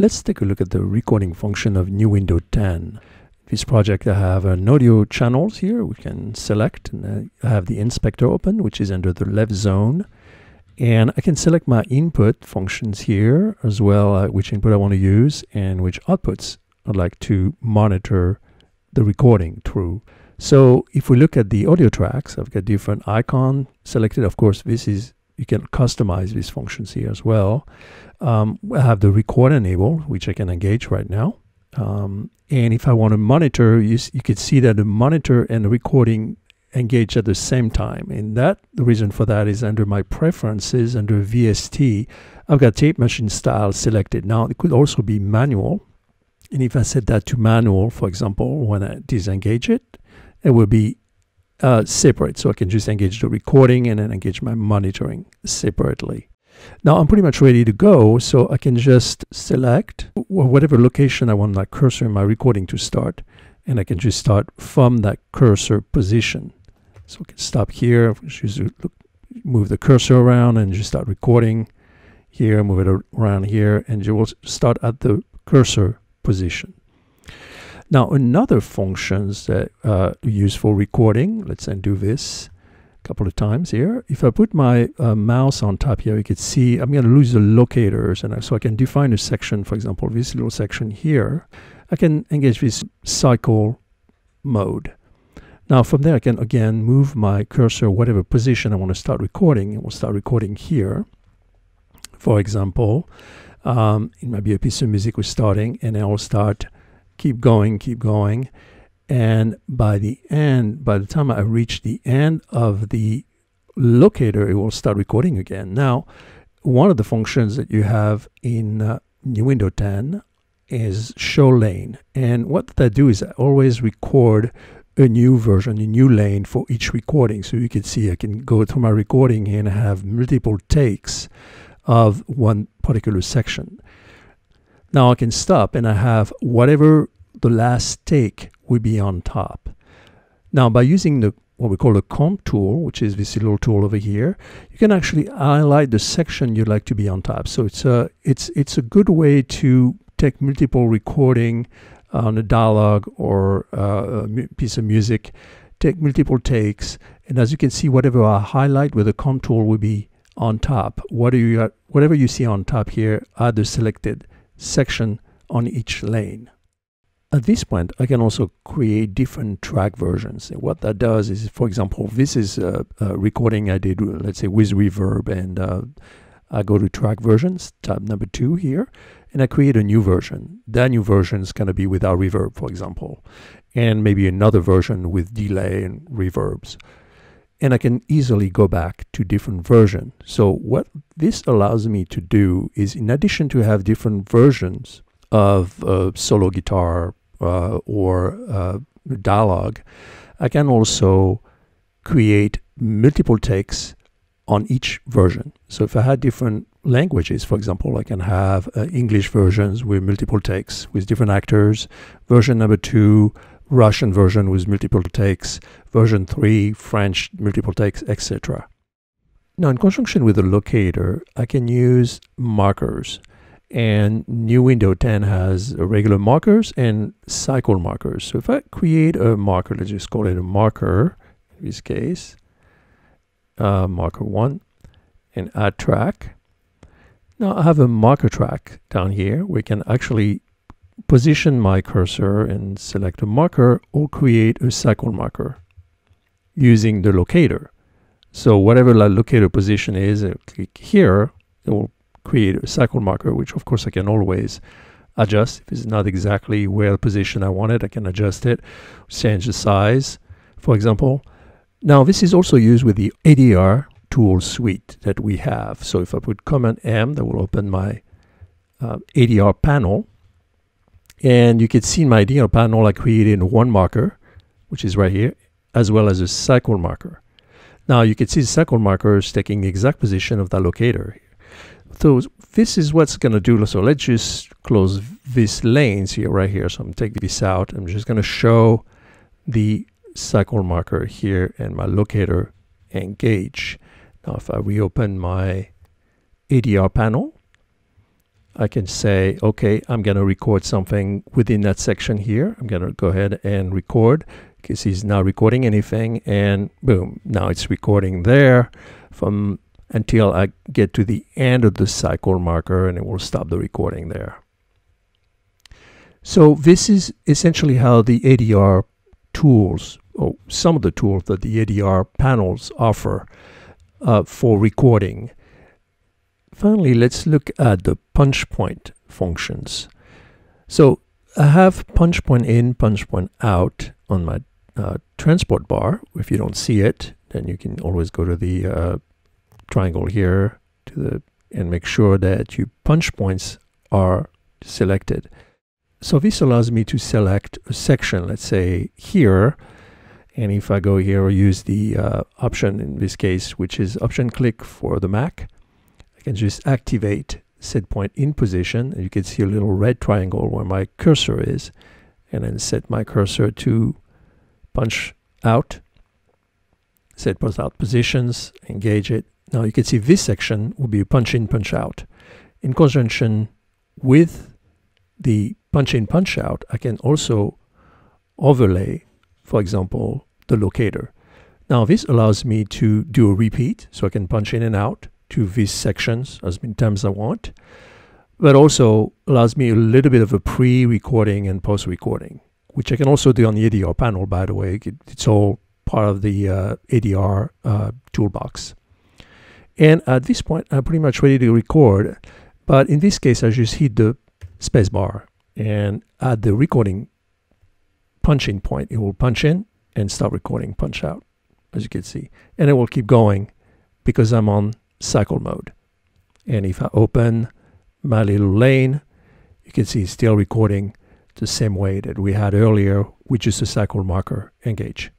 Let's take a look at the recording function of Nuendo 10. This project, I have an audio channels here. We can select, and I have the inspector open, which is under the left zone. And I can select my input functions here as well, which input I want to use and which outputs I'd like to monitor the recording through. So if we look at the audio tracks, I've got different icons selected. Of course, this is, you can customize these functions here as well. I have the record enable, which I can engage right now. And if I want to monitor, you could see that the monitor and the recording engage at the same time. And that, the reason for that is under my preferences, under VST, I've got tape machine style selected. Now, it could also be manual. And if I set that to manual, for example, when I disengage it, it will be separate. So I can just engage the recording and then engage my monitoring separately. Now I'm pretty much ready to go. So I can just select whatever location I want my cursor in my recording to start. And I can just start from that cursor position. So I can stop here, just move the cursor around and just start recording here, move it around here, and you will start at the cursor position. Now, another functions that use for recording, let's undo this a couple of times here. If I put my mouse on top here, you can see I'm going to lose the locators. And so I can define a section, for example, this little section here. I can engage this cycle mode. Now, from there, I can, again, move my cursor, whatever position I want to start recording. And we'll start recording here, for example. It might be a piece of music we're starting, and then I'll start, keep going, and by the end, by the time I reach the end of the locator, it will start recording again. Now, one of the functions that you have in Nuendo 10 is show lane, and what I do is I always record a new version, a new lane for each recording. So you can see I can go through my recording and have multiple takes of one particular section. Now I can stop and I have whatever the last take will be on top. Now by using the what we call the comp tool, which is this little tool over here, you can actually highlight the section you'd like to be on top. So it's a good way to take multiple recording on a dialogue or a piece of music, take multiple takes, and as you can see, whatever I highlight with the comp tool will be on top. Whatever you see on top here are the selected section on each lane. At this point, I can also create different track versions. And what that does is, for example, this is a recording I did, let's say, with reverb, and I go to track versions, tab number 2 here, and I create a new version. That new version is going to be without reverb, for example, and maybe another version with delay and reverbs. And I can easily go back to different versions. So what this allows me to do is, in addition to have different versions of solo guitar or dialogue, I can also create multiple takes on each version. So if I had different languages, for example, I can have English versions with multiple takes with different actors, version number 2, Russian version with multiple takes, version 3, French, multiple takes, etc. Now, in conjunction with the locator, I can use markers. And Nuendo 10 has regular markers and cycle markers. So if I create a marker, let's just call it a marker, in this case, marker 1, and add track. Now, I have a marker track down here. We can actually position my cursor and select a marker or create a cycle marker using the locator. So whatever the locator position is, I click here, it will create a cycle marker, which of course I can always adjust. If it's not exactly where the position I want it, I can adjust it, change the size, for example. Now this is also used with the ADR tool suite that we have. So if I put Command M, that will open my ADR panel. And you can see in my ADR panel, I created one marker, which is right here, as well as a cycle marker. Now you can see the cycle marker is taking the exact position of the locator. So this is what's going to do. So let's just close these lanes here, right here. So I'm taking this out. I'm just going to show the cycle marker here and my locator engage. Now if I reopen my ADR panel, I can say, okay, I'm going to record something within that section here. I'm going to go ahead and record because he's not recording anything, and boom, now it's recording there from until I get to the end of the cycle marker, and it will stop the recording there. So this is essentially how the ADR tools, or some of the tools that the ADR panels offer for recording. Finally, let's look at the punch point functions. So I have punch point in, punch point out on my transport bar. If you don't see it, then you can always go to the triangle here and make sure that your punch points are selected. So this allows me to select a section, let's say here, and if I go here or use the option in this case, which is option click for the Mac, I can just activate set point in position, and you can see a little red triangle where my cursor is, and then set my cursor to punch out, set punch out positions, engage it. Now you can see this section will be a punch in, punch out. In conjunction with the punch in, punch out, I can also overlay, for example, the locator. Now this allows me to do a repeat, so I can punch in and out to these sections as many times as I want, but also allows me a little bit of a pre-recording and post-recording, which I can also do on the ADR panel, by the way. It's all part of the ADR toolbox. And at this point, I'm pretty much ready to record, but in this case, I just hit the space bar, and at the recording punching point, it will punch in and start recording, punch out, as you can see, and it will keep going because I'm on cycle mode. And if I open my little lane, you can see it's still recording the same way that we had earlier, which is the cycle marker engage.